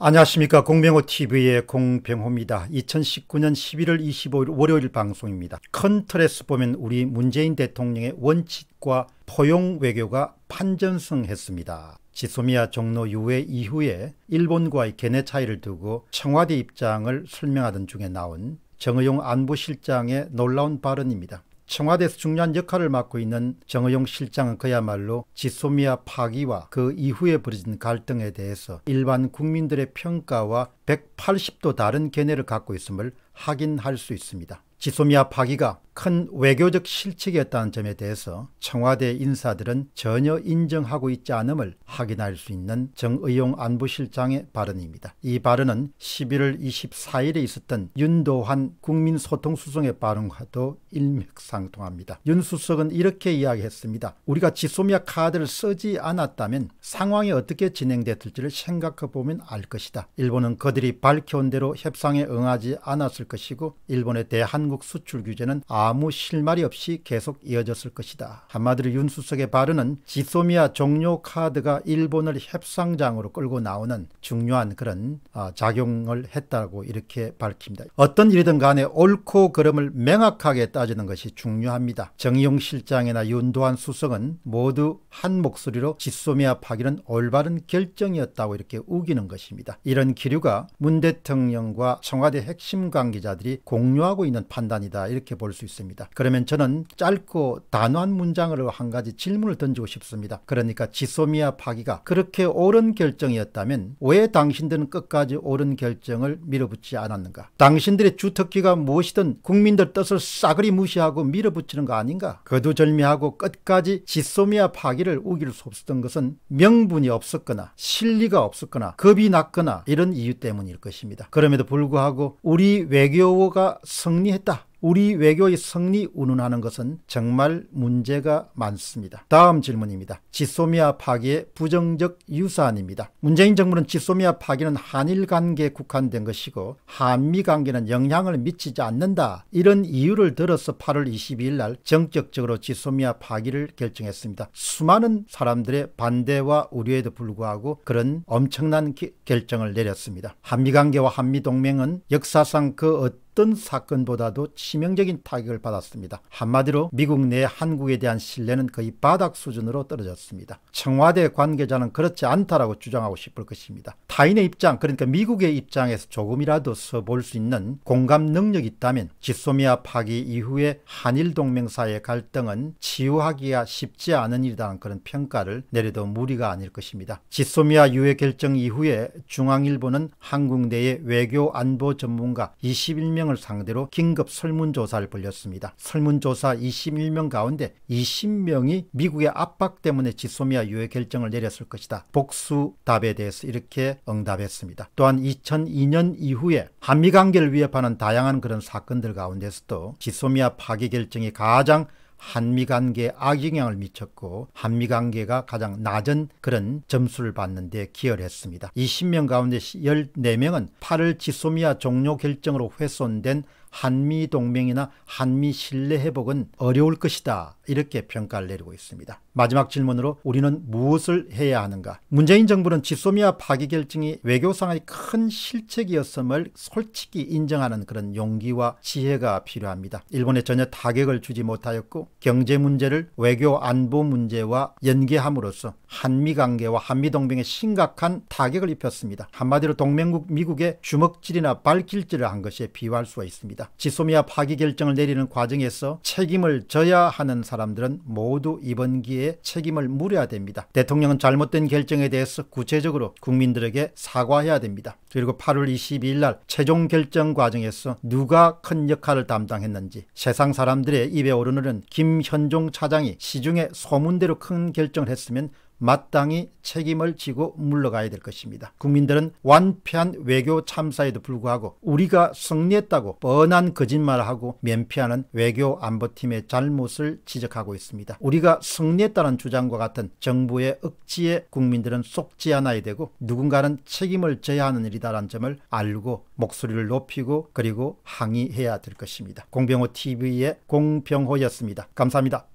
안녕하십니까. 공병호TV의 공병호입니다. 2019년 11월 25일 월요일 방송입니다. 큰 틀에서 보면 우리 문재인 대통령의 원칙과 포용 외교가 판전승했습니다. 지소미아 종로 유해 이후에 일본과의 견해 차이를 두고 청와대 입장을 설명하던 중에 나온 정의용 안보실장의 놀라운 발언입니다. 청와대에서 중요한 역할을 맡고 있는 정의용 실장은 그야말로 지소미아 파기와 그 이후에 벌어진 갈등에 대해서 일반 국민들의 평가와 180도 다른 견해를 갖고 있음을 확인할 수 있습니다. 지소미아 파기가 큰 외교적 실책이었다는 점에 대해서 청와대 인사들은 전혀 인정하고 있지 않음을 확인할 수 있는 정의용 안보실장의 발언입니다. 이 발언은 11월 24일에 있었던 윤도한 국민소통수석의 발언과도 일맥상통합니다. 윤 수석은 이렇게 이야기했습니다. 우리가 지소미아 카드를 쓰지 않았다면 상황이 어떻게 진행됐을지를 생각해보면 알 것이다. 일본은 그들이 밝혀온 대로 협상에 응하지 않았을 것이고 일본의 대한국 수출 규제는 아무 실마리 없이 계속 이어졌을 것이다. 한마디로 윤 수석의 발언은 지소미아 종료 카드가 일본을 협상장으로 끌고 나오는 중요한 그런 작용을 했다고 이렇게 밝힙니다. 어떤 일이든 간에 옳고 그름을 명확하게 따지는 것이 중요합니다. 정의용 실장이나 윤도한 수석은 모두 한 목소리로 지소미아 파기는 올바른 결정이었다고 이렇게 우기는 것입니다. 이런 기류가 문 대통령과 청와대 핵심 관계자들이 공유하고 있는 판단이다 이렇게 볼 수 있습니다. 그러면 저는 짧고 단호한 문장으로 한 가지 질문을 던지고 싶습니다. 그러니까 지소미아 파기가 그렇게 옳은 결정이었다면 왜 당신들은 끝까지 옳은 결정을 밀어붙이지 않았는가? 당신들의 주특기가 무엇이든 국민들 뜻을 싸그리 무시하고 밀어붙이는 거 아닌가? 거두절미하고 끝까지 지소미아 파기를 우길 수 없었던 것은 명분이 없었거나 실리가 없었거나 겁이 났거나 이런 이유 때문일 것입니다. 그럼에도 불구하고 우리 외교가 승리했다. 우리 외교의 승리 운운하는 것은 정말 문제가 많습니다. 다음 질문입니다. 지소미아 파기의 부정적 유사안입니다. 문재인 정부는 지소미아 파기는 한일 관계에 국한된 것이고 한미 관계는 영향을 미치지 않는다. 이런 이유를 들어서 8월 22일 날 전격적으로 지소미아 파기를 결정했습니다. 수많은 사람들의 반대와 우려에도 불구하고 그런 엄청난 결정을 내렸습니다. 한미 관계와 한미 동맹은 역사상 그 어떤 사건보다도 치명적인 타격을 받았습니다. 한마디로 미국 내 한국에 대한 신뢰는 거의 바닥 수준으로 떨어졌습니다. 청와대 관계자는 그렇지 않다라고 주장하고 싶을 것입니다. 타인의 입장, 그러니까 미국의 입장에서 조금이라도 서볼 수 있는 공감 능력이 있다면 지소미아 파기 이후에 한일 동맹 사이의 갈등은 치유하기가 쉽지 않은 일이라는 그런 평가를 내려도 무리가 아닐 것입니다. 지소미아 유해 결정 이후에 중앙일보는 한국 내의 외교 안보 전문가 21명 을 상대로 긴급 설문조사를 벌였습니다. 설문조사 21명 가운데 20명이 미국의 압박 때문에 지소미아 유해 결정을 내렸을 것이다. 복수 답에 대해서 이렇게 응답했습니다. 또한 2002년 이후에 한미 관계를 위협하는 다양한 그런 사건들 가운데서도 지소미아 파기 결정이 가장 한미관계에 악영향을 미쳤고 한미관계가 가장 낮은 그런 점수를 받는 데 기여했습니다. 20명 가운데 14명은 8월 지소미아 종료 결정으로 훼손된 한미동맹이나 한미신뢰회복은 어려울 것이다 이렇게 평가를 내리고 있습니다. 마지막 질문으로 우리는 무엇을 해야 하는가? 문재인 정부는 지소미아 파기 결정이 외교상의 큰 실책이었음을 솔직히 인정하는 그런 용기와 지혜가 필요합니다. 일본에 전혀 타격을 주지 못하였고 경제 문제를 외교 안보 문제와 연계함으로써 한미관계와 한미동맹에 심각한 타격을 입혔습니다. 한마디로 동맹국 미국의 주먹질이나 발길질을 한 것에 비유할 수가 있습니다. 지소미아 파기 결정을 내리는 과정에서 책임을 져야 하는 사람들은 모두 이번 기회에 책임을 물어야 됩니다. 대통령은 잘못된 결정에 대해서 구체적으로 국민들에게 사과해야 됩니다. 그리고 8월 22일 날 최종 결정 과정에서 누가 큰 역할을 담당했는지 세상 사람들의 입에 오르는 김현종 차장이 시중에 소문대로 큰 결정을 했으면 마땅히 책임을 지고 물러가야 될 것입니다. 국민들은 완패한 외교 참사에도 불구하고 우리가 승리했다고 뻔한 거짓말하고 면피하는 외교 안보팀의 잘못을 지적하고 있습니다. 우리가 승리했다는 주장과 같은 정부의 억지에 국민들은 속지 않아야 되고 누군가는 책임을 져야 하는 일이다라는 점을 알고 목소리를 높이고 그리고 항의해야 될 것입니다. 공병호 TV의 공병호였습니다. 감사합니다.